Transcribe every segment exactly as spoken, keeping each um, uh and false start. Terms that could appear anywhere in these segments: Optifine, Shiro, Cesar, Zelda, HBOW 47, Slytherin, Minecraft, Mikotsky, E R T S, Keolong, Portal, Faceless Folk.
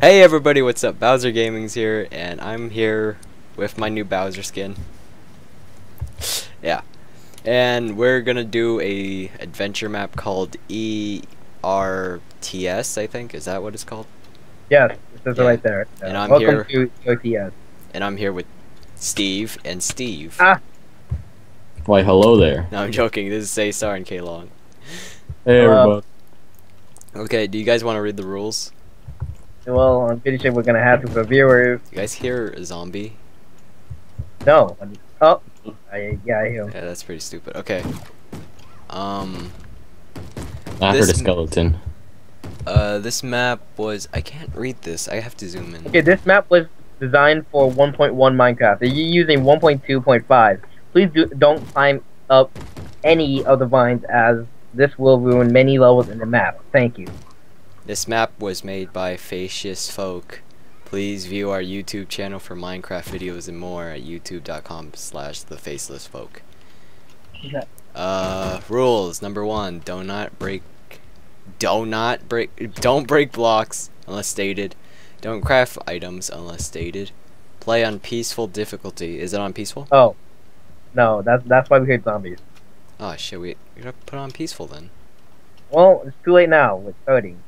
Hey everybody, what's up? Bowser Gaming's here, and I'm here with my new Bowser skin. Yeah, and we're gonna do a adventure map called E R T S. I think is that what it's called? Yes, it says yeah. It right there. Yeah. And I'm Welcome here. To E R T S. And I'm here with Steve and Steve. Ah. Why, hello there. No, I'm joking. This is Cesar and Keolong. Hey everybody. Uh, okay, do you guys want to read the rules? Well, I'm pretty sure we're gonna have to for viewers. You guys hear a zombie? No. Oh, I, yeah, I hear him. Yeah, that's pretty stupid. Okay. Um. I heard a skeleton. Uh, this map was. I can't read this. I have to zoom in. Okay, this map was designed for one point one Minecraft. Are you using one point two point five? Please do, don't climb up any of the vines, as this will ruin many levels in the map. Thank you. This map was made by Faceless Folk. Please view our YouTube channel for Minecraft videos and more at youtube dot com slash the faceless folk. Okay. Uh, rules number one: do not break, do not break, don't break blocks unless stated. Don't craft items unless stated. Play on peaceful difficulty. Is it on peaceful? Oh, no. That's that's why we heard zombies. Oh shit, we gotta put on peaceful then. Well, it's too late now. It's coding.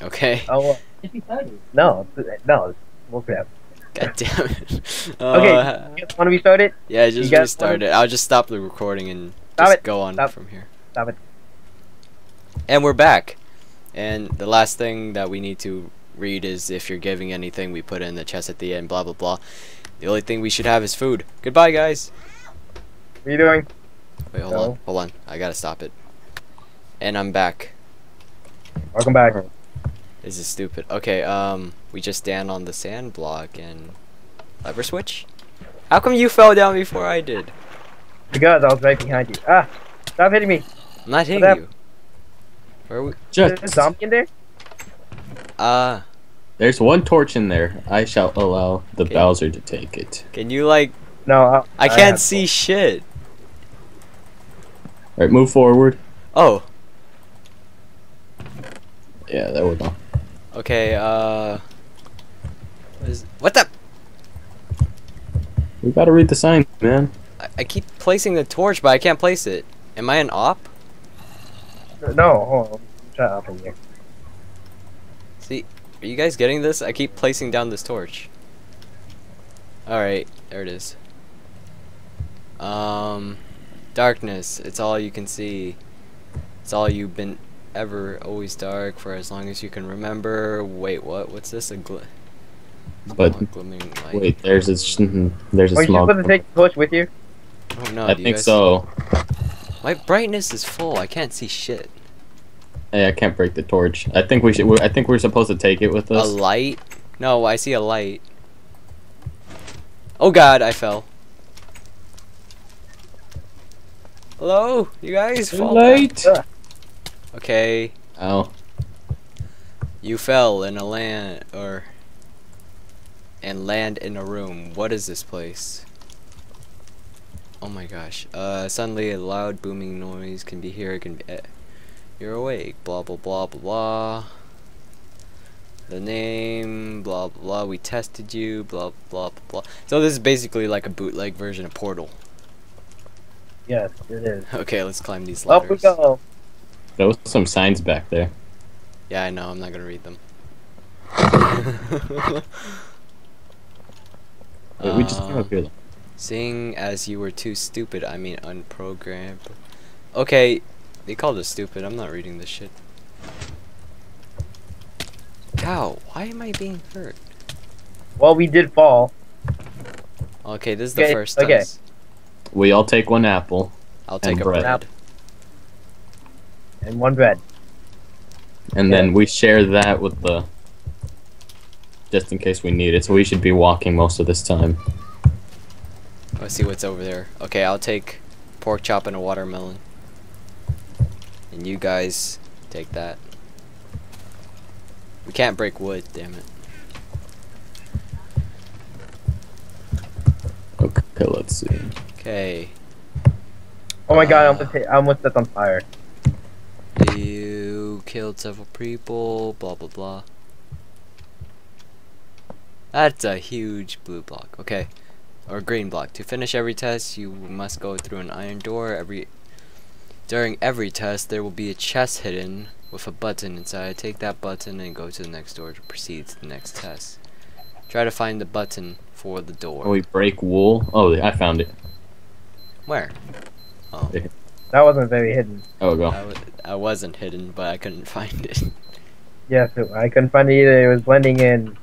Okay. Oh, well. It'd be started. No, no, we'll grab. God damn it. Uh, okay, you want to restart it? Yeah, just restart it. I'll just stop the recording and stop just it. go on stop. from here. Stop it. And we're back. And the last thing that we need to read is if you're giving anything, we put it in the chest at the end, blah, blah, blah. The only thing we should have is food. Goodbye, guys. What are you doing? Wait, hold no. on. Hold on. I got to stop it. And I'm back. Welcome back. This is stupid. Okay, um, we just stand on the sand block and lever switch. How come you fell down before I did? Because I was right behind you. Ah, stop hitting me. I'm not hitting you. Where are we? Just... Is there a zombie in there? Ah. Uh, There's one torch in there. I shall allow the okay. Bowser to take it. Can you like? No, I'll, I can't I see to. shit. All right, move forward. Oh. Yeah, that would not. Okay, uh... What, is, what the... We gotta read the sign, man. I, I keep placing the torch, but I can't place it. Am I an op? No, hold on. Try to op in here. See, are you guys getting this? I keep placing down this torch. Alright, there it is. Um... Darkness, it's all you can see. It's all you've been... ever always dark for as long as you can remember. Wait, what? What's this? A gl but a glimmering light. Wait, there's a there's a Are small. Are you supposed to take the torch with you? Oh no, I do think you guys so. My brightness is full. I can't see shit. Hey, I can't break the torch. I think we should. I think we're supposed to take it with us. A light? No, I see a light. Oh God, I fell. Hello, you guys. Fall light. Back. Okay. Oh. You fell in a land, or... and land in a room. What is this place? Oh my gosh. Uh, suddenly a loud booming noise can be here. Can be, eh, you're awake. Blah, blah, blah, blah, blah. The name, blah, blah, blah. We tested you, blah, blah, blah, blah. So this is basically like a bootleg version of Portal. Yes, it is. Okay, let's climb these ladders. Up we go. There was some signs back there. Yeah, I know. I'm not gonna read them. Wait, we just came up here. Seeing as you were too stupid, I mean unprogrammed. Okay, they called us stupid. I'm not reading this shit. Ow! Why am I being hurt? Well, we did fall. Okay, this is okay, the first. Okay. Test. We all take one apple. I'll take a bread. bread. And one bread. And yeah. Then we share that with the... just in case we need it, so we should be walking most of this time. Let's see what's over there. Okay, I'll take pork chop and a watermelon. And you guys take that. We can't break wood, damn it. Okay, let's see. Okay. Oh my uh, god, I almost, hit, I almost set on fire. You killed several people, blah blah blah. That's a huge blue block. Okay, or green block. To finish every test, you must go through an iron door. Every during every test, there will be a chest hidden with a button inside. Take that button and go to the next door to proceed to the next test. Try to find the button for the door. Can we break wool? Oh, I found it. Where? Oh. That wasn't very hidden. Oh, go. I, was, I wasn't hidden, but I couldn't find it. Yes, it, I couldn't find it either. It was blending in.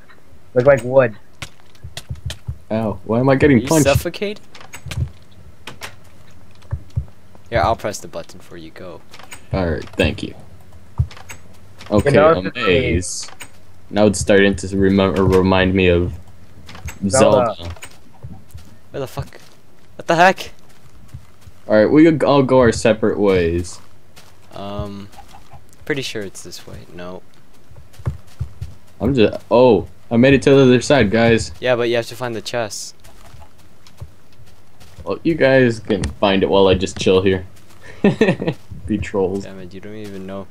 Looked like wood. Ow, why am I getting Are punched? You suffocate? Yeah, I'll press the button for you. Go. Alright, thank you. Okay, a maze. Now it's starting to remember, remind me of Zelda. Zelda. Where the fuck? What the heck? Alright, we could all go our separate ways. Um, pretty sure it's this way. No. I'm just. Oh, I made it to the other side, guys. Yeah, but you have to find the chest. Well, you guys can find it while I just chill here. Be trolls. Damn it, you don't even know.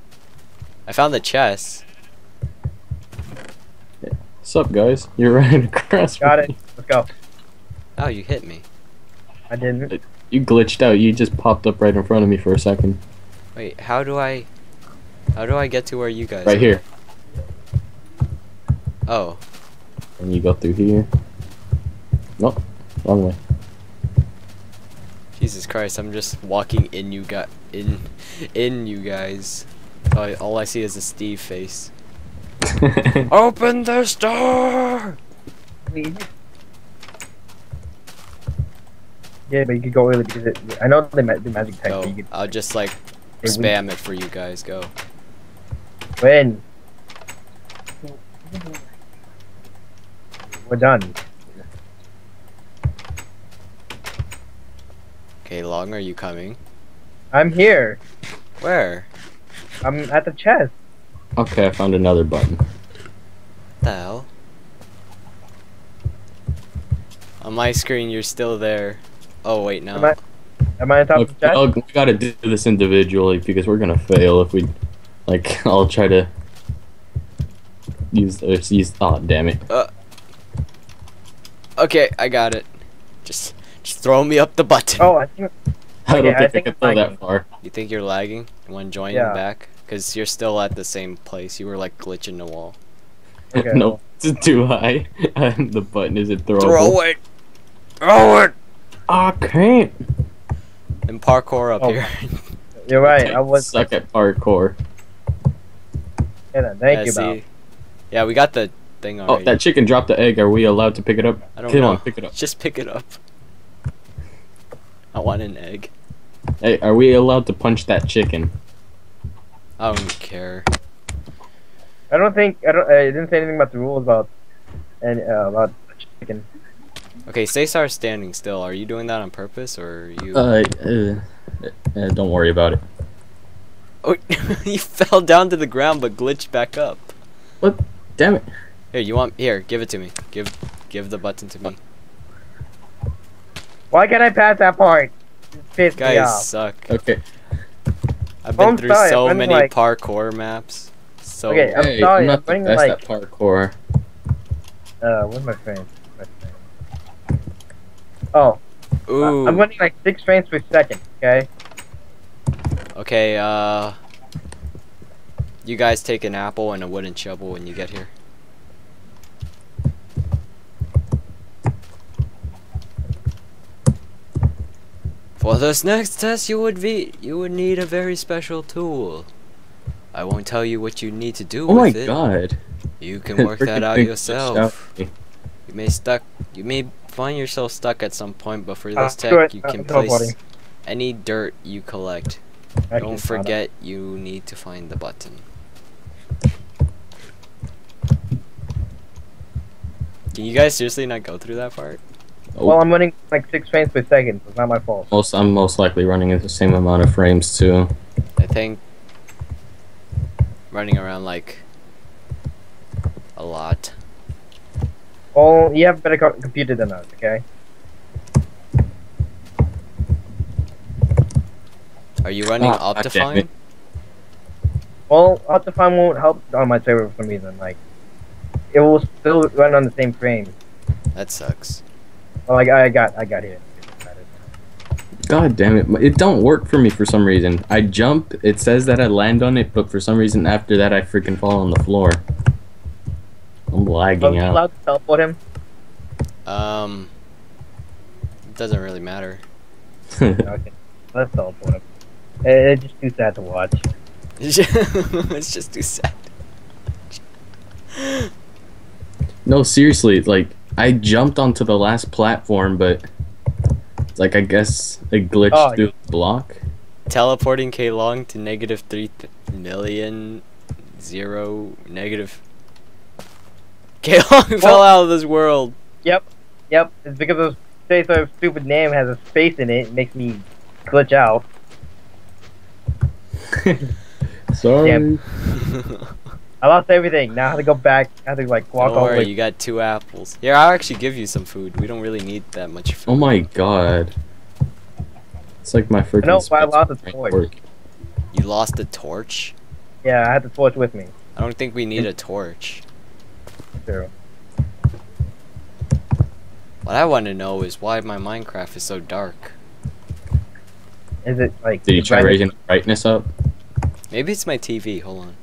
I found the chest. Yeah. What's up, guys? You're right across. Got it. Me. Let's go. Oh, you hit me. I didn't. It, You glitched out. You just popped up right in front of me for a second. Wait, how do I... How do I get to where you guys Right are? here. Oh. And you go through here. Nope. Wrong way. Jesus Christ, I'm just walking in you guys. In, in you guys. All I, all I see is a Steve face. Open this door! Please. Yeah, but you could go early because it, I know they might do magic type. Go. But you could, I'll just like it spam wins. it for you guys. Go. Win. We're done. Okay, Long, are you coming? I'm here. Where? I'm at the chest. Okay, I found another button. What the hell? On my screen, you're still there. Oh wait, no. Am I, am I on top Look, of the chest? We gotta do this individually because we're gonna fail if we, like, I'll try to use these. Oh damn it. Uh, okay, I got it. Just, just throw me up the button. Oh, I think. I don't okay, think I, I think can throw lagging. that far. You think you're lagging? You wanna join yeah. back? Cause you're still at the same place. You were like glitching the wall. Okay. No, it's too high. The button isn't throwable. Throw it. Throw it. I can't. And parkour up oh. here. You're right. I was suck at parkour. Yeah, thank yeah, you, see, Yeah, we got the thing already. Oh, that chicken dropped the egg. Are we allowed to pick it up? I don't Come know. On, pick it up. Just pick it up. I want an egg. Hey, are we allowed to punch that chicken? I don't care. I don't think I don't. I didn't say anything about the rules about and uh, about chicken. Okay, Cesar's standing still. Are you doing that on purpose, or are you? Uh, uh, uh, don't worry about it. Oh, you fell down to the ground but glitched back up. What? Damn it! Here, you want? Here, give it to me. Give, give the button to me. Why can't I pass that part? Piss Guys me off. suck. Okay. I've been I'm through sorry, so many like... parkour maps. So okay, I'm hey, sorry. I'm not I'm the best like... at parkour. Uh, where's my friend? Oh, Ooh. Uh, I'm running like six frames per second. Okay. Okay. Uh, you guys take an apple and a wooden shovel when you get here. For this next test, you would be you would need a very special tool. I won't tell you what you need to do oh with it. Oh my god! You can work that out yourself. You may stuck. You may. Find yourself stuck at some point, but for this uh, tech, you can uh, place any dirt you collect. I Don't forget you need to find the button. Can you guys seriously not go through that part? Well, I'm running like six frames per second. So it's not my fault. Most, I'm most likely running at the same amount of frames too. I think running around like a lot. Oh, you have a better computer than us, okay? Are you running ah, Optifine? Well, Optifine won't help on my server for some reason, like... it will still run on the same frame. That sucks. Oh, I, I got, I got hit. God damn it! It don't work for me for some reason. I jump, it says that I land on it, but for some reason after that I freaking fall on the floor. I'm lagging out. Are we allowed to teleport him? Um, it doesn't really matter. Okay, let's teleport him. It's just too sad to watch. It's just too sad. No, seriously, like I jumped onto the last platform, but like I guess it glitched oh, through the block. Teleporting Keolong to negative three million zero negative. Keolong well, fell out of this world. Yep, yep. It's because of Cesar's stupid name has a space in it. It makes me glitch out. Sorry. I lost everything. Now I have to go back. I have to like walk all the way. You got two apples. Here, I'll actually give you some food. We don't really need that much food. Oh my god. It's like my freaking. No, I lost the torch. Work. You lost the torch? Yeah, I had the torch with me. I don't think we need a torch. True. What I want to know is why my Minecraft is so dark. Is it like? Did you try raising the brightness up? Maybe it's my T V. Hold on.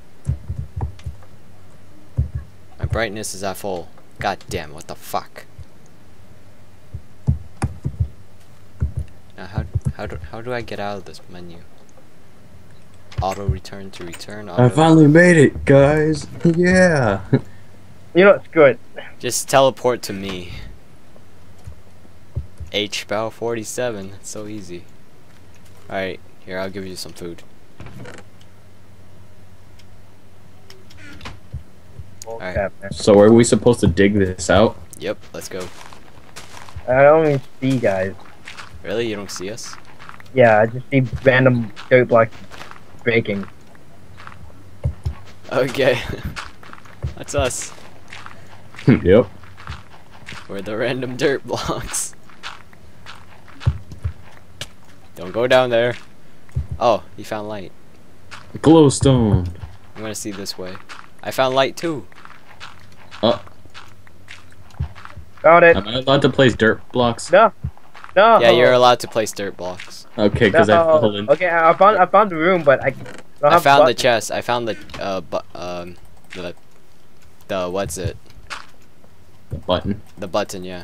My brightness is at full. God damn, what the fuck? Now how how do how do I get out of this menu? Auto return to return. Auto I finally made it, guys. Yeah. You know it's good. Just teleport to me. H B O W forty-seven. It's so easy. All right, here I'll give you some food. Alright. So are we supposed to dig this out? Yep, let's go. I don't even see guys. Really? You don't see us? Yeah, I just see random dirt blocks breaking. Okay. That's us. Yep. We're the random dirt blocks. Don't go down there. Oh, you found light. A glowstone. I'm gonna see this way. I found light too. Oh. Got it. Am I allowed to place dirt blocks? No. No. Yeah, you're allowed to place dirt blocks. Okay, because no. I fell in. Okay, I found I found the room, but I. Don't have I found the chest. I found the uh bu um the the what's it? The button. The button, yeah.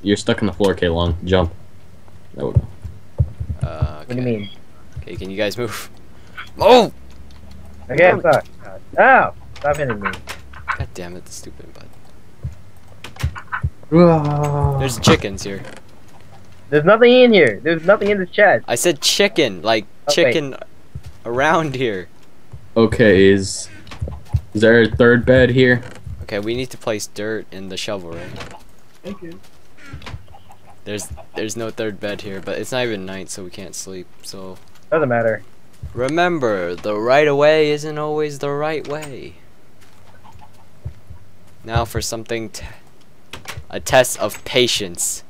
You're stuck on the floor, Keolong. Jump. There we go. Uh, okay. What do you mean? Okay, can you guys move? Oh! Okay, I'm sorry. Ow! Stop hitting me. God damn it, the stupid button. Whoa. There's chickens here. There's nothing in here. There's nothing in the chest. I said chicken, like oh, chicken wait. around here. Okay, is is there a third bed here? Okay, we need to place dirt in the shovel, right? Thank you. There's there's no third bed here, but it's not even night, so we can't sleep. So doesn't matter. Remember, the right way isn't always the right way. Now for something t a test of patience.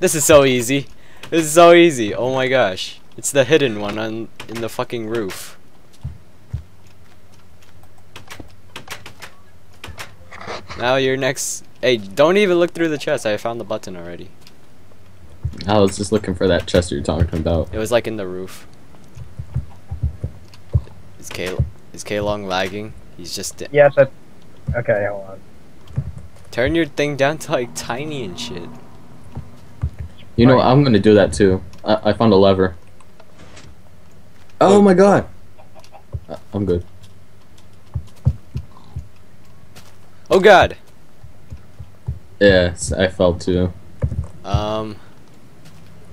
This is so easy. This is so easy. Oh my gosh. It's the hidden one on in the fucking roof. Now your next hey, don't even look through the chest. I found the button already. I was just looking for that chest you're talking about. It was like in the roof. Is K is Keolong lagging? He's just. Yes. That's... Okay, hold on. Turn your thing down to like tiny and shit. You know, I'm gonna do that too. I, I found a lever. Oh my god. I'm good. Oh god. Yes, I fell too. Um.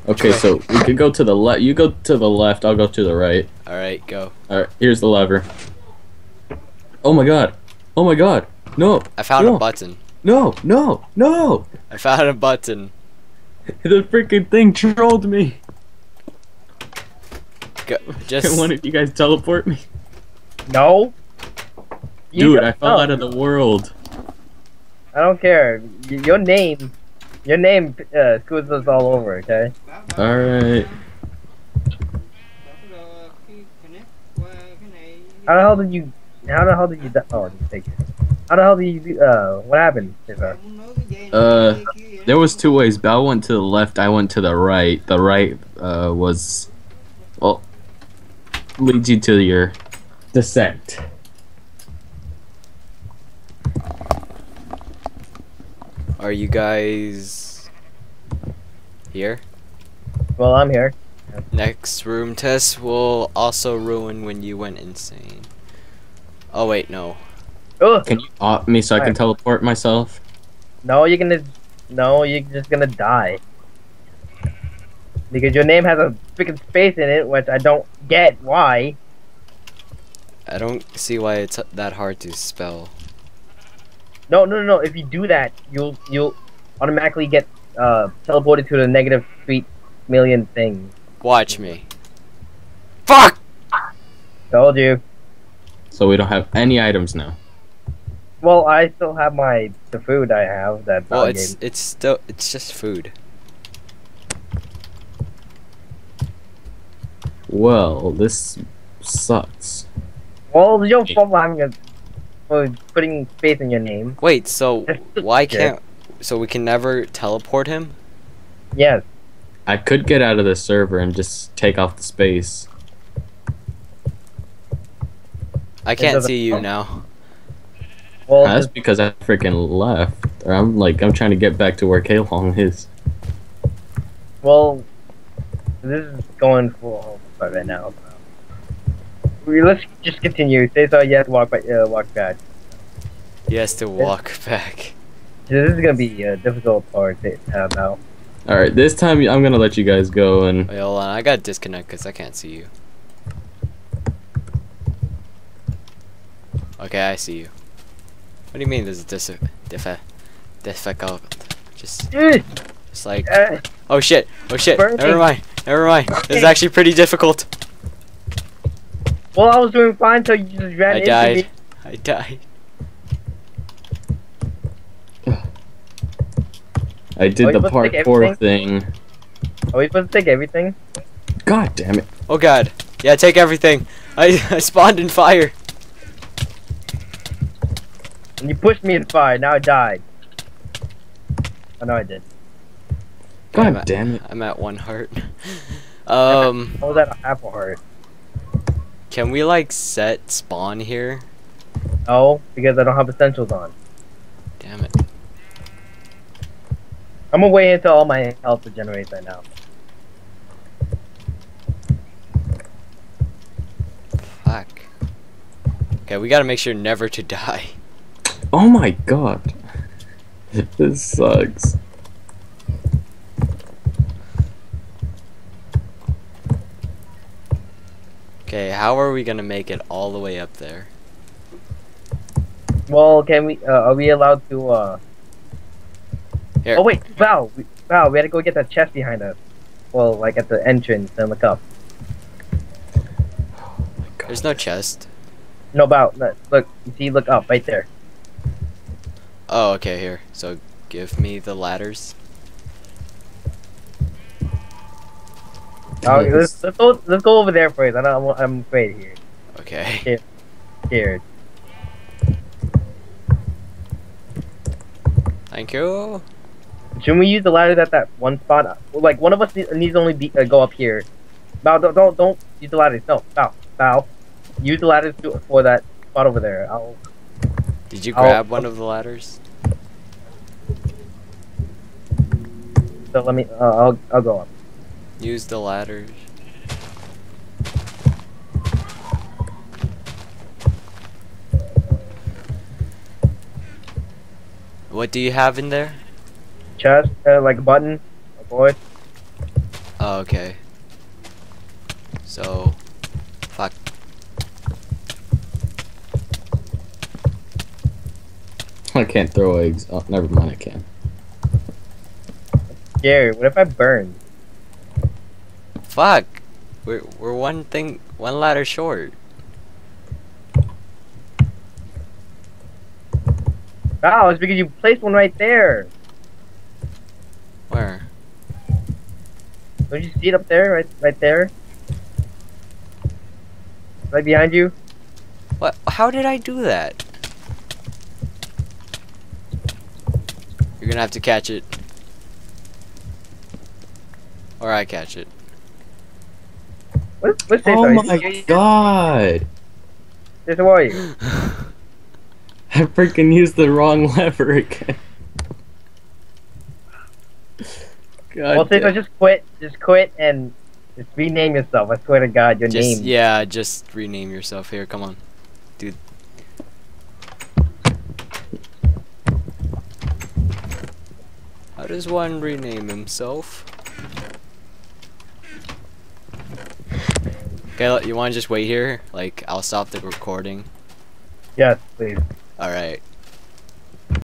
Okay, so we could go to the left. You go to the left. I'll go to the right. All right, go. All right, here's the lever. Oh my god! Oh my god! No! I found no. a button. No! No! No! I found a button. The freaking thing trolled me. Go, just. Why did you guys teleport me? No. You Dude, I fell know. out of the world. I don't care. Your name. Your name uh, screws us all over, okay? Alright. How the hell did you How the hell did you die? Oh, you take it. How the hell did you do, uh, what happened? Uh, there was two ways. Bell went to the left, I went to the right. The right, uh, was, well, leads you to your descent. Are you guys here? Well, I'm here. Next room test will also ruin when you went insane. Oh, wait, no. Ugh. Can you op me so I can teleport myself? No, you're gonna. No, you're just gonna die. Because your name has a freaking space in it, which I don't get why. I don't see why it's that hard to spell. No, no, no, no. If you do that, you'll you'll automatically get uh, teleported to the negative three million thing. Watch me. Fuck! Told you. So we don't have any items now. Well, I still have my the food I have that. Well, it's it's still it's just food. Well, this sucks. Well, your problem is putting faith in your name. Wait, so why can't? So we can never teleport him? Yes. I could get out of the server and just take off the space. I can't see you now. Well, that's because I freaking left. Or I'm like, I'm trying to get back to where Keolong is. Well, this is going full right now. We, let's just continue. Cesar, you have to walk back. Uh, walk back. He has to walk this, back. This is gonna be a difficult part to have out. All right, this time I'm gonna let you guys go and. Wait, hold on, I gotta disconnect because I can't see you. Okay, I see you. What do you mean? This is dis diff difficult. Just, just like, oh shit, oh shit. Never mind, never mind. This is actually pretty difficult. Well, I was doing fine until you just ran into me. I died. I died. I did the part four thing. Are we supposed to take everything? God damn it! Oh god. Yeah, take everything. I I spawned in fire. You pushed me in fire, now I died. Oh no, I did. God I'm damn at, it. I'm at one heart. um. Oh, that apple heart. Can we, like, set spawn here? No, because I don't have essentials on. Damn it. I'm gonna wait until all my health regenerates right now. Fuck. Okay, we gotta make sure never to die. Oh my god. This sucks. Okay, how are we gonna make it all the way up there? Well, can we, uh, are we allowed to, uh... Here. Oh wait, Val! Val, we had to go get that chest behind us. Well, like at the entrance, and look up. Oh my god. There's no chest. No, Val, look, you see, look up, right there. Oh, okay, here. So, give me the ladders. Oh, let's, let's, go, let's go over there first. I don't, I'm afraid here. Okay. Here. Here. Thank you. Shouldn't we use the ladders at that one spot? Like, one of us needs only be, uh, go up here. No, don't, don't, don't use the ladders. No, no, no. Use the ladders for that spot over there. I'll... Did you grab oh, one of the ladders? So let me. Uh, I'll. I'll go up. Use the ladders. What do you have in there? Chest, uh, like a button, a board. Oh, okay. So, fuck. I can't throw eggs. Oh, never mind, I can. Gary, what if I burn? Fuck! We're, we're one thing, one ladder short. Oh, it's because you placed one right there! Where? Don't you see it up there? Right, right there? Right behind you? What? How did I do that? You're gonna have to catch it. Or I catch it. What, what's this? Oh my god! Just who are you? I freaking used the wrong lever again. God well, Cesar, just quit. Just quit and just rename yourself. I swear to God, your just, name. Yeah, just rename yourself. Here, come on, dude. How does one rename himself? Okay, you want to just wait here? Like, I'll stop the recording. Yes, please. All right.